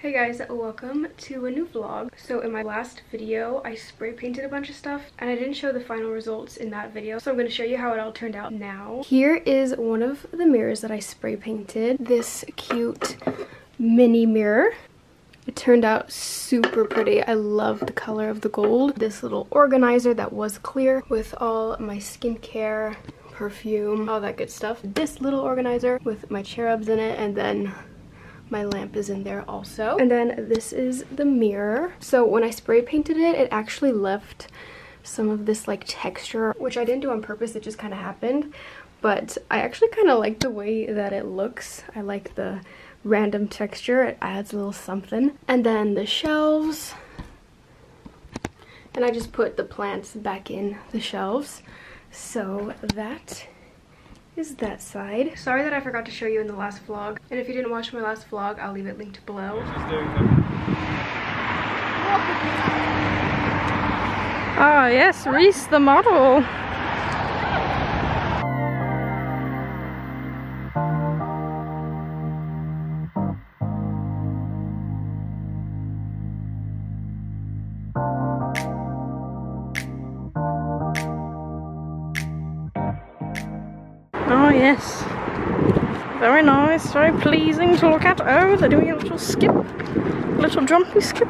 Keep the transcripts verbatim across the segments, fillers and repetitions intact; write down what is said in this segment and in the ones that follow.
Hey guys, welcome to a new vlog. So in my last video I spray painted a bunch of stuff and I didn't show the final results in that video, so I'm going to show you how it all turned out now. Here is one of the mirrors that I spray painted, this cute mini mirror. It turned out super pretty. I love the color of the gold. This little organizer that was clear with all my skincare, perfume, all that good stuff. This little organizer with my cherubs in it, and then my lamp is in there also. And then this is the mirror. So when I spray painted it, it actually left some of this like texture, which I didn't do on purpose, it just kind of happened. But I actually kind of like the way that it looks. I like the random texture, it adds a little something. And then the shelves. And I just put the plants back in the shelves. So that is that side. Sorry that I forgot to show you in the last vlog, and if you didn't watch my last vlog, I'll leave it linked below. Oh yes, Rhys the model. Oh yes, very nice, very pleasing to look at. Oh, they're doing a little skip, a little jumpy skip.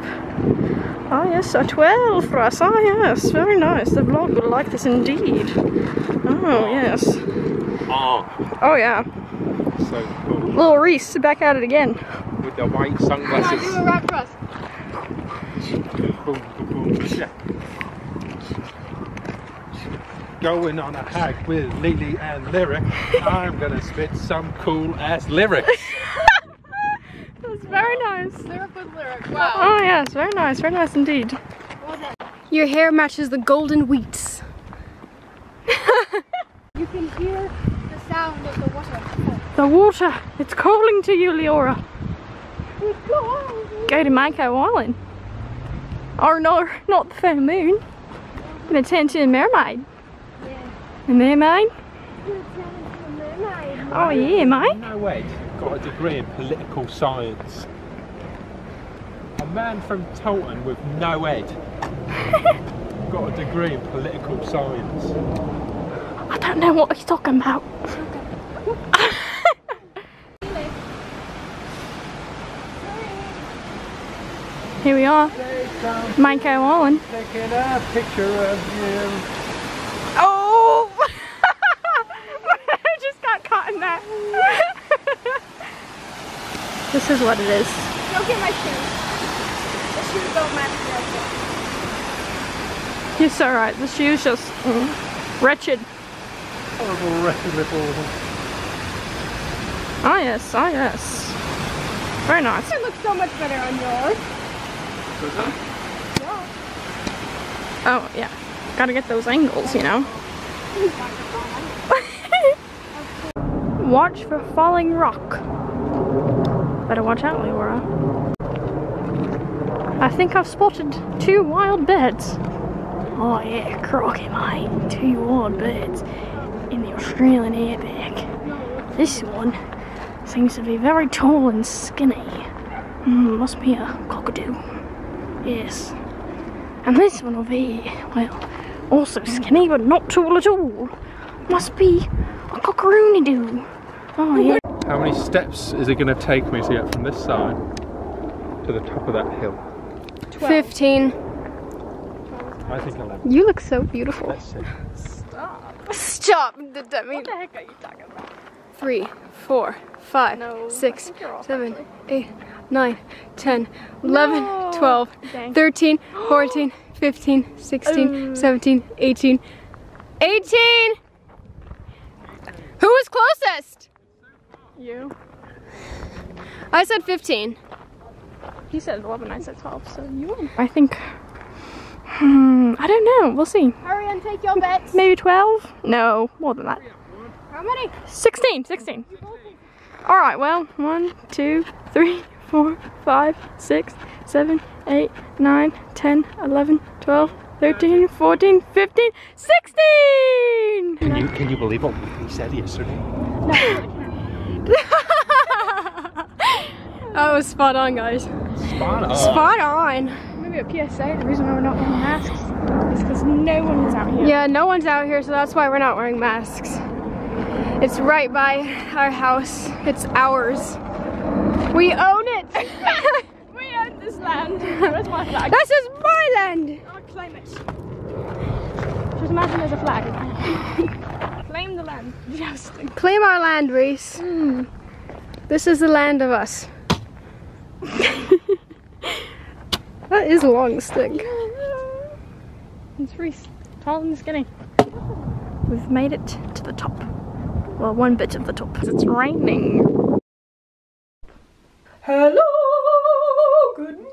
Ah yes, a twirl for us, ah yes, very nice. The vlog would like this indeed. Oh yes. Oh, oh yeah. So cool. Little Rhys, back at it again. With the white sunglasses. Do a rap for us. Going on a hike with Lily and Lyric, I'm gonna spit some cool ass lyrics. That's very nice. Lyric with Lyric. Wow. Oh yes, very nice, very nice indeed. Well, your hair matches the golden wheats. You can hear the sound of the water. The water, it's calling to you, Liora. It's calling. Go to Mako Island. Oh no, not the fair moon. I'm gonna turn to a mermaid. A mermaid? Oh yeah, mate. No way. Got a degree in political science. A man from Tolton with no ed. Got a degree in political science. I don't know what he's talking about. Here we are. Mako Island. Taking a picture of you. Oh! I just got caught in that. This is what it is. Don't get my shoes. The shoes don't match the outfit. It's alright. The shoes just mm, wretched. Horrible, wretched little. Ah yes, ah yes. Very nice. It looks so much better on yours. Does it? Yeah. Oh yeah. Gotta get those angles, you know. Watch for falling rock. Better watch out, Liora. I think I've spotted two wild birds. Oh yeah, crocky mate. Two wild birds in the Australian outback. This one seems to be very tall and skinny. Mm, must be a cockatoo. Yes. And this one will be, well, also skinny, but not tall at all. Must be a cockaroonidoo. Oh yeah. How many steps is it going to take me to get from this side to the top of that hill? twelve. fifteen. I think eleven. You look so beautiful. Let's see. Stop. Stop. I mean, what the heck are you talking about? Three, four, five, no, six, seven, actually. eight, nine, ten, eleven, no. twelve, dang. thirteen, fourteen. fifteen, sixteen, um. seventeen, eighteen. eighteen! Who was closest? You. I said fifteen. He said eleven, I said twelve, so you won. I think, hmm, I don't know, we'll see. Hurry and take your bets. Maybe twelve? No, more than that. How many? sixteen, sixteen. Alright, well, one, two, three, four, five, six, seven, eight, nine, ten, eleven, twelve, thirteen, fourteen, fifteen, sixteen! Can you, can you believe what he said yesterday? No. That was spot on, guys. Spot on. Spot on. Maybe a P S A, the reason why we're not wearing masks is because no one's out here. Yeah, no one's out here, so that's why we're not wearing masks. It's right by our house. It's ours. We own it. We own this land. Where's my flag? This is my land. I claim it. Just imagine there's a flag. Claim the land. Just claim our land, Rhys. Mm. This is the land of us. That is a long stick. It's Rhys, tall and skinny. We've made it to the top. Well, one bit of the top. It's raining. Hello, good morning.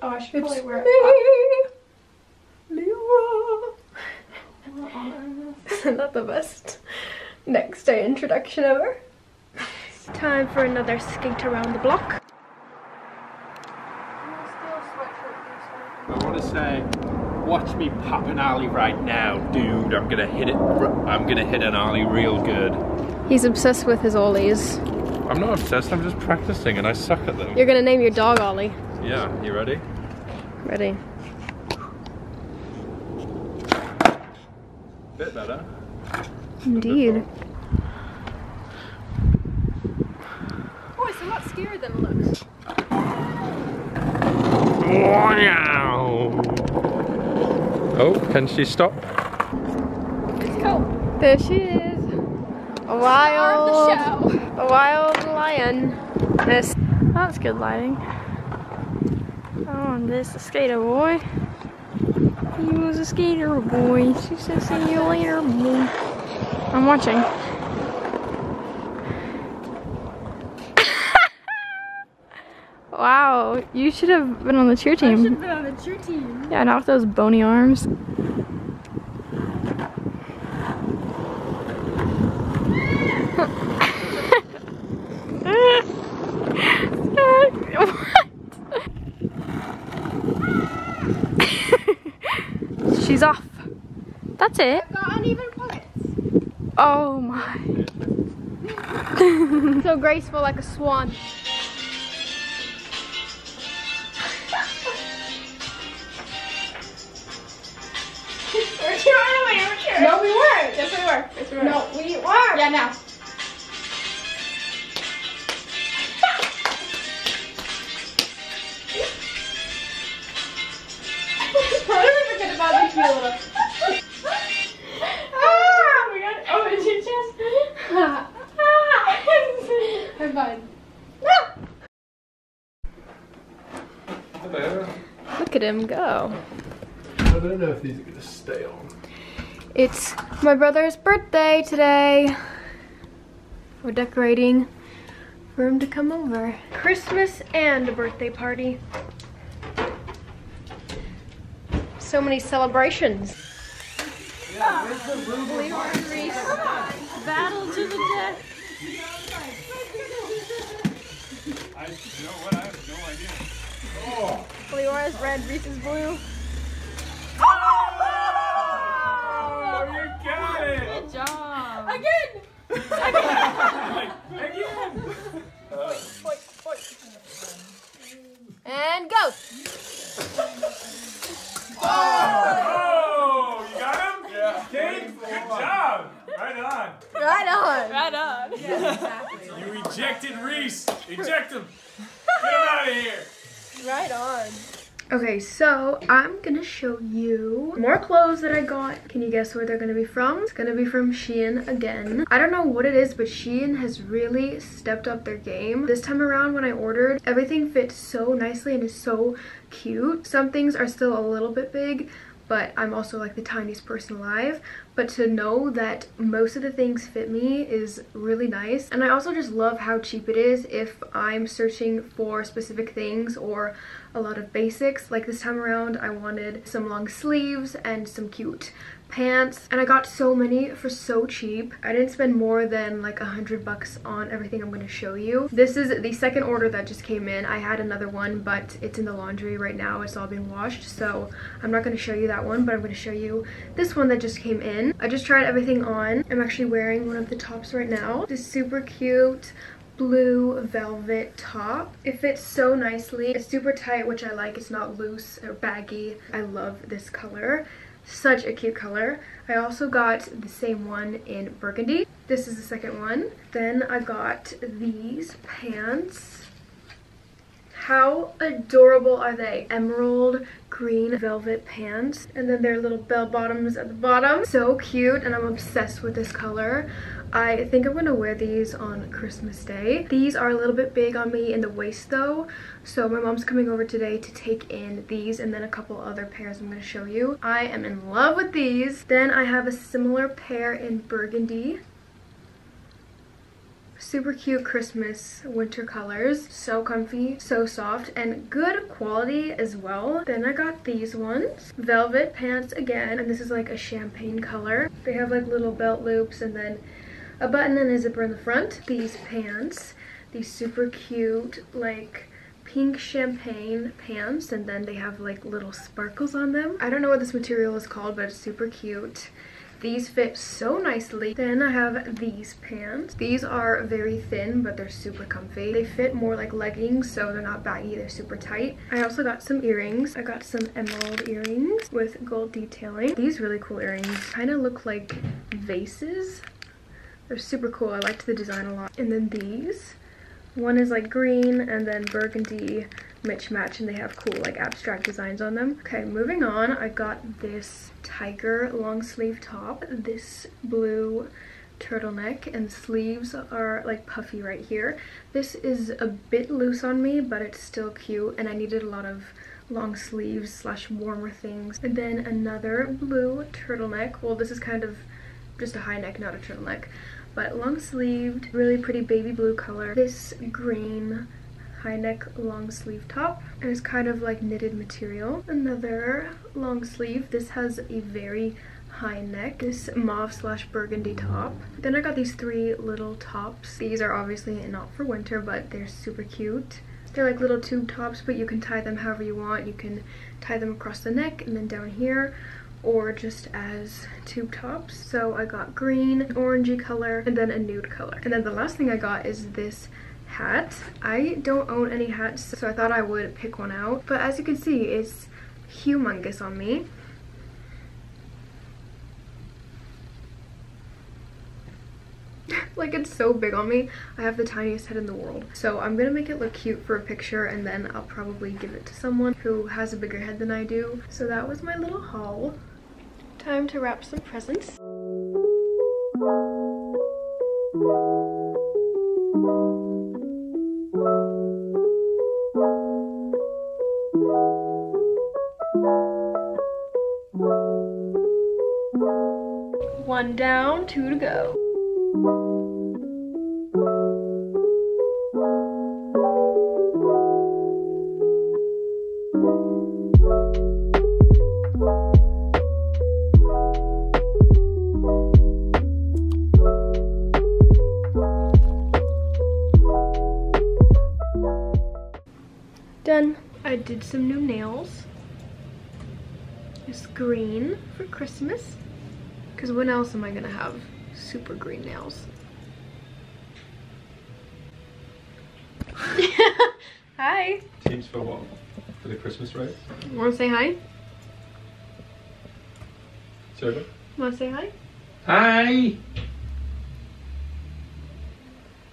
Oh, I should probably wear it. Liora. Not the best next day introduction ever. It's time for another skate around the block. I want to say, watch me pop an ollie right now, dude. I'm gonna hit it. I'm gonna hit an ollie real good. He's obsessed with his ollies. I'm not obsessed. I'm just practicing, and I suck at them. You're gonna name your dog Ollie. Yeah. You ready? Ready. Bit better. Indeed. Oh, it's a lot scarier than it looks. Oh, can she stop? Let's go. There she is. A wild, a wild lion. This, that's good lighting. Oh, this is a skater boy. He was a skater boy. She said, "See you later, boy." I'm watching. Wow, you should have been on the cheer team. I should have been on the cheer team. Yeah, not with those bony arms. What? She's off. That's it. I've got uneven pockets. Oh my. So graceful like a swan. No, we weren't. Yes, we were. Yes, we were. No, we were. Yeah, now. Probably forget about these little. Oh my god. Oh, it's your chest. I'm fine. Look at him go. I don't know if these are going to stay on. It's my brother's birthday today. We're decorating for him to come over. Christmas and a birthday party. So many celebrations. Yeah, where's the Ruble's battle to the death. I, you know what? I have no idea. Oh. Leora's red, Rhys's blue. Good job. Again! Again! Again! Boink, boink, boink. And go! Oh! Oh! You got him? Yeah. Dave, good job! Right on. Right on. Right on. Yeah, exactly. You ejected Rhys. Eject him. Get him out of here. Right on. Okay, so I'm gonna show you more clothes that I got. Can you guess where they're gonna be from? It's gonna be from Shein again. I don't know what it is, but Shein has really stepped up their game. This time around when I ordered, everything fits so nicely and is so cute. Some things are still a little bit big, but I'm also like the tiniest person alive. But to know that most of the things fit me is really nice. And I also just love how cheap it is if I'm searching for specific things or a lot of basics. Like this time around, I wanted some long sleeves and some cute pants. And I got so many for so cheap. I didn't spend more than like a hundred bucks on everything I'm going to show you. This is the second order that just came in. I had another one, but it's in the laundry right now. It's all been washed, so I'm not going to show you that one, but I'm going to show you this one that just came in. I just tried everything on. I'm actually wearing one of the tops right now. It's super cute. blue velvet top. It fits so nicely. It's super tight, which I like. It's not loose or baggy. I love this color. Such a cute color. I also got the same one in burgundy. This is the second one. Then I got these pants. How adorable are they? Emerald green velvet pants, and then their little bell bottoms at the bottom. So cute, and I'm obsessed with this color. I think I'm gonna wear these on Christmas Day. These are a little bit big on me in the waist though, so my mom's coming over today to take in these and then a couple other pairs I'm gonna show you. I am in love with these. Then I have a similar pair in burgundy. Super cute Christmas winter colors. So comfy, so soft, and good quality as well. Then I got these ones. Velvet pants again, and this is like a champagne color. They have like little belt loops and then a button and a zipper in the front. These pants, these super cute like pink champagne pants, and then they have like little sparkles on them. I don't know what this material is called, but it's super cute. These fit so nicely. Then I have these pants. These are very thin, but they're super comfy. They fit more like leggings, so they're not baggy, they're super tight. I also got some earrings. I got some emerald earrings with gold detailing. These really cool earrings kind of look like vases. They're super cool. I liked the design a lot. And then these. One is like green and then burgundy mismatch match, and they have cool like abstract designs on them. Okay, moving on. I got this tiger long sleeve top, this blue turtleneck, and the sleeves are like puffy right here. This is a bit loose on me, but it's still cute, and I needed a lot of long sleeves slash warmer things. And then another blue turtleneck. Well, this is kind of just a high neck, not a turtleneck, but long sleeved, really pretty baby blue color. This green high neck long sleeve top, and it's kind of like knitted material. Another long sleeve. This has a very high neck. This mauve slash burgundy top. Then I got these three little tops. These are obviously not for winter, but they're super cute. They're like little tube tops, but you can tie them however you want. You can tie them across the neck and then down here, or just as tube tops. So I got green, orangey color, and then a nude color. And then the last thing I got is this hat. I don't own any hats, so I thought I would pick one out. But as you can see, it's humongous on me. Like, it's so big on me. I have the tiniest head in the world. So I'm gonna make it look cute for a picture, and then I'll probably give it to someone who has a bigger head than I do. So that was my little haul. Time to wrap some presents. One down, two to go. Done. I did some new nails. It's green for Christmas, because when else am I gonna have super green nails? Hi. Seems for what? For the Christmas, right? Wanna say hi? Sorry? Wanna say hi? Hi!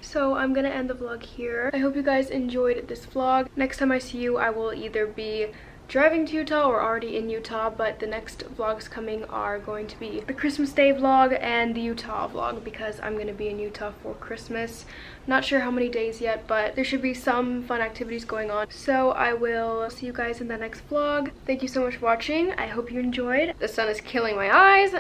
So I'm gonna end the vlog here. I hope you guys enjoyed this vlog. Next time I see you, I will either be driving to Utah or already in Utah, but the next vlogs coming are going to be the Christmas Day vlog and the Utah vlog, because I'm gonna be in Utah for Christmas. Not sure how many days yet, but there should be some fun activities going on. So I will see you guys in the next vlog. Thank you so much for watching. I hope you enjoyed. The sun is killing my eyes.